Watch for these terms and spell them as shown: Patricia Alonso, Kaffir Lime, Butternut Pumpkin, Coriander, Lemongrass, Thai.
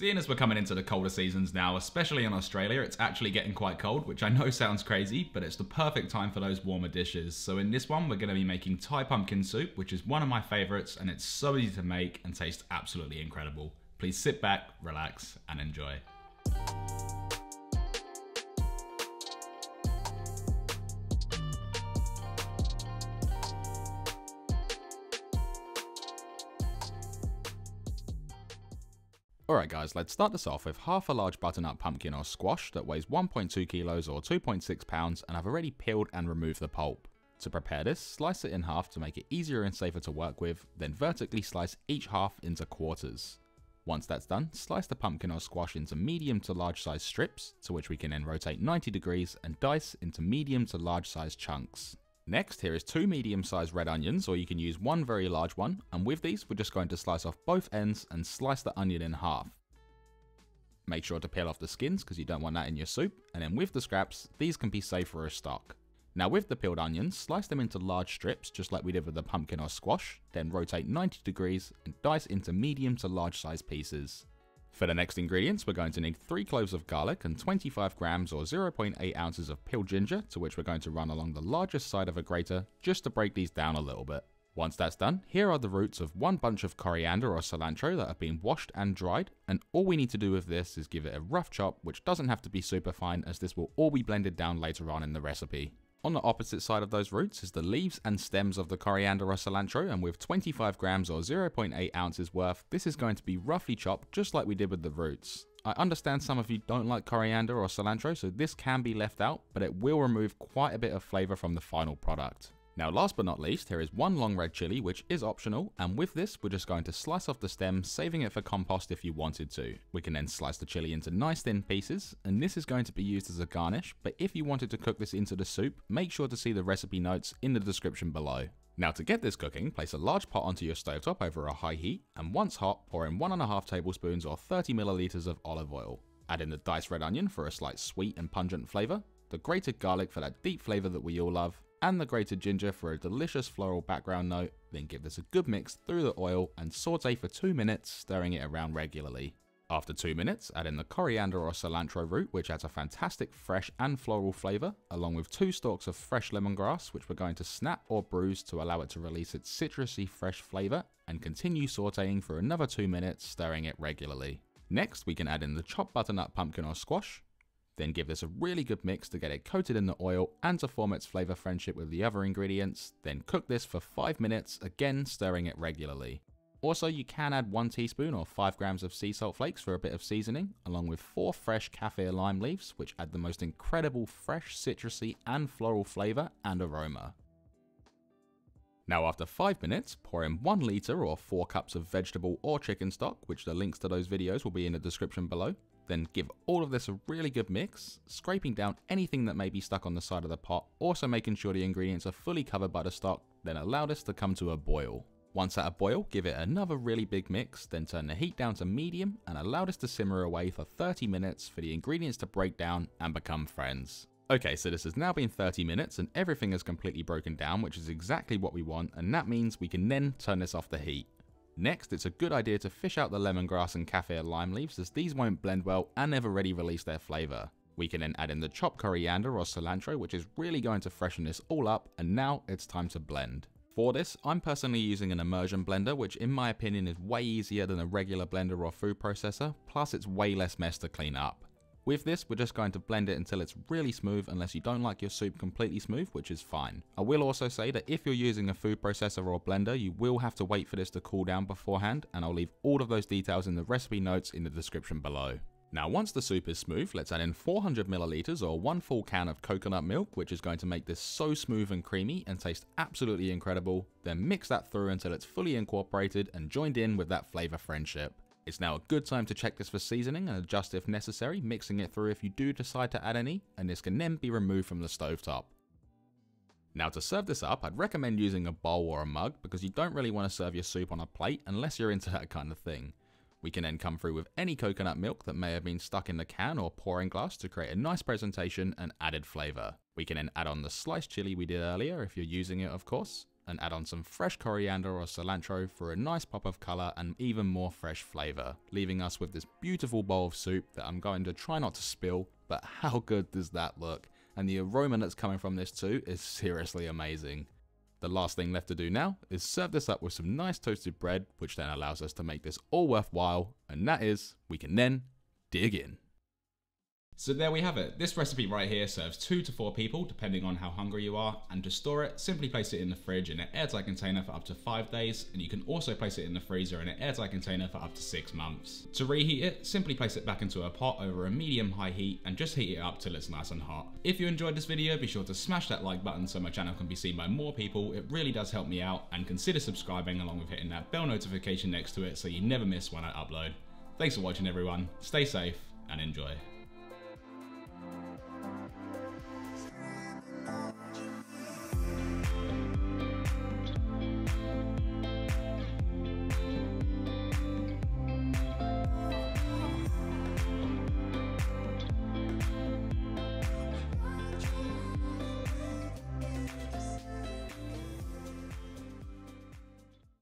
Seeing as we're coming into the colder seasons now, especially in Australia, it's actually getting quite cold, which I know sounds crazy, but it's the perfect time for those warmer dishes. So in this one, we're going to be making Thai pumpkin soup, which is one of my favorites, and it's so easy to make and tastes absolutely incredible. Please sit back, relax, and enjoy. Alright guys, let's start this off with half a large butternut pumpkin or squash that weighs 1.2 kilos or 2.6 pounds, and I've already peeled and removed the pulp. To prepare this, slice it in half to make it easier and safer to work with, then vertically slice each half into quarters. Once that's done, slice the pumpkin or squash into medium to large size strips, to which we can then rotate 90 degrees and dice into medium to large size chunks. Next, here is two medium-sized red onions, or you can use one very large one, and with these we're just going to slice off both ends and slice the onion in half. Make sure to peel off the skins because you don't want that in your soup, and then with the scraps, these can be saved for a stock. Now with the peeled onions, slice them into large strips just like we did with the pumpkin or squash, then rotate 90 degrees and dice into medium to large size pieces. For the next ingredients, we're going to need 3 cloves of garlic and 25 grams or 0.8 ounces of peeled ginger, to which we're going to run along the largest side of a grater just to break these down a little bit. Once that's done, here are the roots of one bunch of coriander or cilantro that have been washed and dried, and all we need to do with this is give it a rough chop, which doesn't have to be super fine as this will all be blended down later on in the recipe. On the opposite side of those roots is the leaves and stems of the coriander or cilantro, and with 25 grams or 0.8 ounces worth, this is going to be roughly chopped just like we did with the roots. I understand some of you don't like coriander or cilantro, so this can be left out, but it will remove quite a bit of flavor from the final product. Now last but not least, here is one long red chili, which is optional, and with this we're just going to slice off the stem, saving it for compost if you wanted to. We can then slice the chili into nice thin pieces, and this is going to be used as a garnish, but if you wanted to cook this into the soup, make sure to see the recipe notes in the description below. Now to get this cooking, place a large pot onto your stovetop over a high heat, and once hot, pour in 1.5 tablespoons or 30 milliliters of olive oil. Add in the diced red onion for a slight sweet and pungent flavor, the grated garlic for that deep flavor that we all love, and the grated ginger for a delicious floral background note, then give this a good mix through the oil and saute for 2 minutes, stirring it around regularly. After 2 minutes, add in the coriander or cilantro root, which adds a fantastic fresh and floral flavour, along with 2 stalks of fresh lemongrass, which we're going to snap or bruise to allow it to release its citrusy fresh flavour, and continue sauteing for another 2 minutes, stirring it regularly. Next, we can add in the chopped butternut pumpkin or squash, then give this a really good mix to get it coated in the oil and to form its flavour friendship with the other ingredients, then cook this for 5 minutes, again stirring it regularly. Also, you can add 1 teaspoon or 5 grams of sea salt flakes for a bit of seasoning, along with 4 fresh Kaffir lime leaves, which add the most incredible fresh, citrusy and floral flavour and aroma. Now after 5 minutes, pour in 1 litre or 4 cups of vegetable or chicken stock, which the links to those videos will be in the description below. Then give all of this a really good mix, scraping down anything that may be stuck on the side of the pot, also making sure the ingredients are fully covered by the stock, then allow this to come to a boil. Once at a boil, give it another really big mix, then turn the heat down to medium and allow this to simmer away for 30 minutes for the ingredients to break down and become friends. Okay, so this has now been 30 minutes and everything has completely broken down, which is exactly what we want, and that means we can then turn this off the heat. Next, it's a good idea to fish out the lemongrass and Kaffir lime leaves as these won't blend well and have already released their flavour. We can then add in the chopped coriander or cilantro, which is really going to freshen this all up, and now it's time to blend. For this, I'm personally using an immersion blender, which in my opinion is way easier than a regular blender or food processor, plus it's way less mess to clean up. With this, we're just going to blend it until it's really smooth, unless you don't like your soup completely smooth, which is fine. I will also say that if you're using a food processor or blender, you will have to wait for this to cool down beforehand, and I'll leave all of those details in the recipe notes in the description below. Now once the soup is smooth, let's add in 400 milliliters or 1 full can of coconut milk, which is going to make this so smooth and creamy and taste absolutely incredible. Then mix that through until it's fully incorporated and joined in with that flavor friendship. It's now a good time to check this for seasoning and adjust if necessary, mixing it through if you do decide to add any, and this can then be removed from the stovetop. Now to serve this up, I'd recommend using a bowl or a mug because you don't really want to serve your soup on a plate unless you're into that kind of thing. We can then come through with any coconut milk that may have been stuck in the can or pouring glass to create a nice presentation and added flavour. We can then add on the sliced chili we did earlier if you're using it, of course. and add on some fresh coriander or cilantro for a nice pop of colour and even more fresh flavour, leaving us with this beautiful bowl of soup that I'm going to try not to spill, but how good does that look? And the aroma that's coming from this too is seriously amazing. The last thing left to do now is serve this up with some nice toasted bread, which then allows us to make this all worthwhile, and that is, we can then dig in. So there we have it. This recipe right here serves 2 to 4 people, depending on how hungry you are. And to store it, simply place it in the fridge in an airtight container for up to 5 days. And you can also place it in the freezer in an airtight container for up to 6 months. To reheat it, simply place it back into a pot over a medium-high heat and just heat it up till it's nice and hot. If you enjoyed this video, be sure to smash that like button so my channel can be seen by more people. It really does help me out, and consider subscribing along with hitting that bell notification next to it so you never miss when I upload. Thanks for watching everyone, stay safe and enjoy.